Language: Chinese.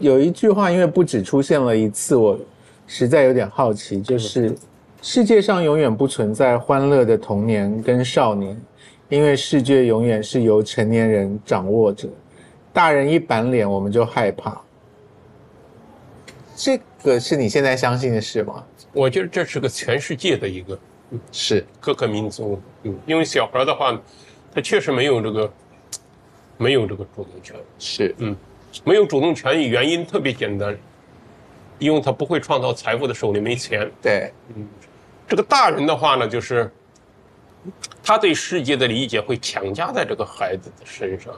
有一句话，因为不止出现了一次，我实在有点好奇，就是世界上永远不存在欢乐的童年跟少年，因为世界永远是由成年人掌握着，大人一板脸我们就害怕。这个是你现在相信的事吗？我觉得这是个全世界的一个，是各个民族，因为小孩的话，他确实没有这个主动权，是没有主动权，原因特别简单，因为他不会创造财富的手里没钱。对，这个大人的话呢，就是他对世界的理解会强加在这个孩子的身上。